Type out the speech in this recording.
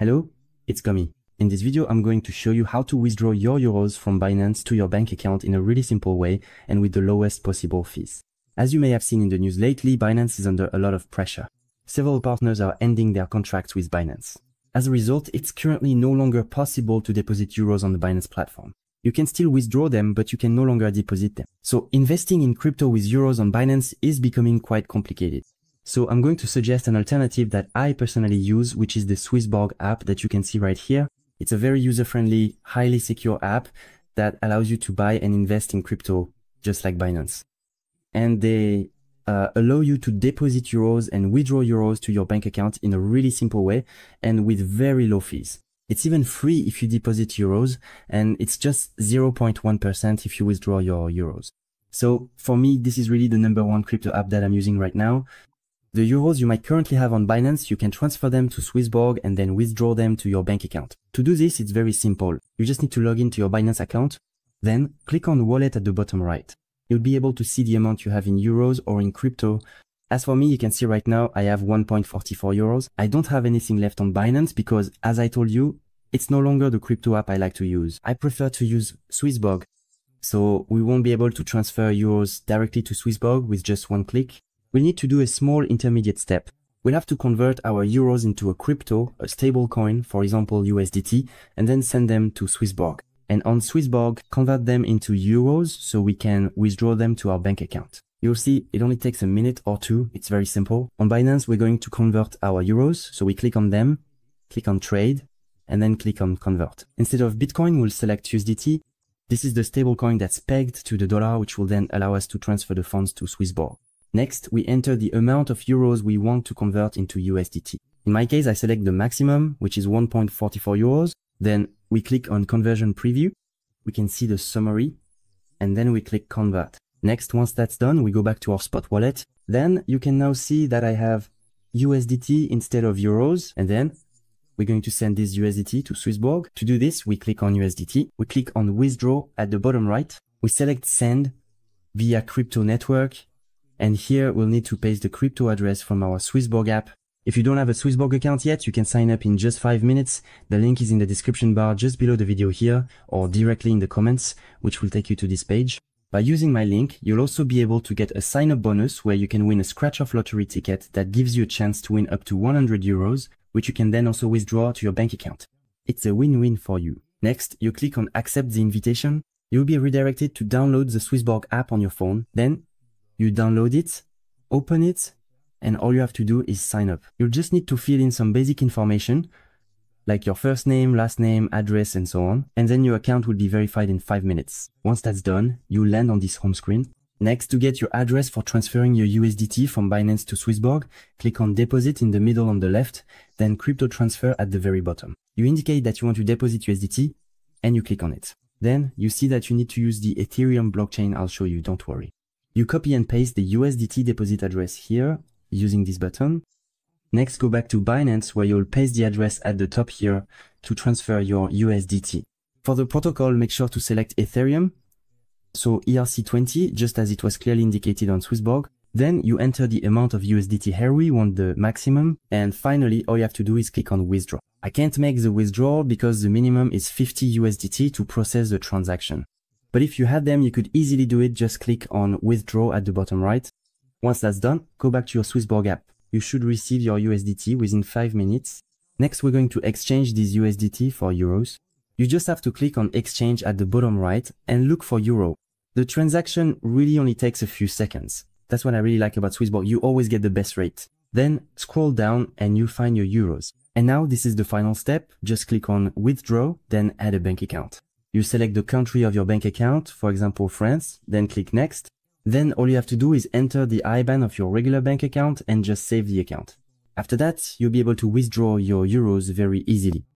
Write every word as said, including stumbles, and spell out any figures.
Hello, it's Gummy. In this video, I'm going to show you how to withdraw your euros from Binance to your bank account in a really simple way and with the lowest possible fees. As you may have seen in the news lately, Binance is under a lot of pressure. Several partners are ending their contracts with Binance. As a result, it's currently no longer possible to deposit euros on the Binance platform. You can still withdraw them, but you can no longer deposit them. So investing in crypto with euros on Binance is becoming quite complicated. So I'm going to suggest an alternative that I personally use, which is the SwissBorg app that you can see right here. It's a very user-friendly, highly secure app that allows you to buy and invest in crypto, just like Binance. And they uh, allow you to deposit euros and withdraw euros to your bank account in a really simple way and with very low fees. It's even free if you deposit euros, and it's just zero point one percent if you withdraw your euros. So for me, this is really the number one crypto app that I'm using right now. The euros you might currently have on Binance, you can transfer them to SwissBorg and then withdraw them to your bank account. To do this, it's very simple. You just need to log into your Binance account, then click on Wallet at the bottom right. You'll be able to see the amount you have in euros or in crypto. As for me, you can see right now I have one point four four euros. I don't have anything left on Binance because, as I told you, it's no longer the crypto app I like to use. I prefer to use SwissBorg, so we won't be able to transfer euros directly to SwissBorg with just one click. We'll need to do a small intermediate step. We'll have to convert our euros into a crypto, a stablecoin, for example U S D T, and then send them to SwissBorg. And on SwissBorg, convert them into euros so we can withdraw them to our bank account. You'll see it only takes a minute or two, it's very simple. On Binance, we're going to convert our euros, so we click on them, click on trade, and then click on convert. Instead of Bitcoin, we'll select U S D T. This is the stablecoin that's pegged to the dollar, which will then allow us to transfer the funds to SwissBorg. Next, we enter the amount of euros we want to convert into U S D T. In my case, I select the maximum, which is one point four four euros. Then we click on conversion preview. We can see the summary, and then we click convert. Next, once that's done, we go back to our spot wallet. Then you can now see that I have U S D T instead of euros, and then we're going to send this U S D T to SwissBorg. To do this, we click on U S D T. We click on withdraw at the bottom right. We select send via crypto network. And here we'll need to paste the crypto address from our SwissBorg app. If you don't have a SwissBorg account yet, you can sign up in just five minutes. The link is in the description bar just below the video here, or directly in the comments, which will take you to this page. By using my link, you'll also be able to get a sign-up bonus where you can win a scratch-off lottery ticket that gives you a chance to win up to one hundred euros, which you can then also withdraw to your bank account. It's a win-win for you. Next, you click on accept the invitation. You'll be redirected to download the SwissBorg app on your phone. Then you download it, open it, and all you have to do is sign up. You'll just need to fill in some basic information, like your first name, last name, address, and so on. And then your account will be verified in five minutes. Once that's done, you land on this home screen. Next, to get your address for transferring your U S D T from Binance to SwissBorg, click on Deposit in the middle on the left, then Crypto Transfer at the very bottom. You indicate that you want to deposit U S D T, and you click on it. Then you see that you need to use the Ethereum blockchain. I'll show you, don't worry. You copy and paste the U S D T deposit address here using this button. Next, go back to Binance where you'll paste the address at the top here to transfer your U S D T. For the protocol, make sure to select Ethereum, so E R C twenty, just as it was clearly indicated on SwissBorg. Then you enter the amount of U S D T here, we want the maximum. And finally, all you have to do is click on withdraw. I can't make the withdrawal because the minimum is fifty U S D T to process the transaction. But if you had them, you could easily do it. Just click on withdraw at the bottom right. Once that's done, go back to your SwissBorg app. You should receive your U S D T within five minutes. Next, we're going to exchange these U S D T for euros. You just have to click on exchange at the bottom right and look for euro. The transaction really only takes a few seconds. That's what I really like about SwissBorg. You always get the best rate. Then scroll down and you find your euros. And now this is the final step. Just click on withdraw, then add a bank account. You select the country of your bank account, for example France, then click next. Then all you have to do is enter the I B A N of your regular bank account and just save the account. After that, you'll be able to withdraw your euros very easily.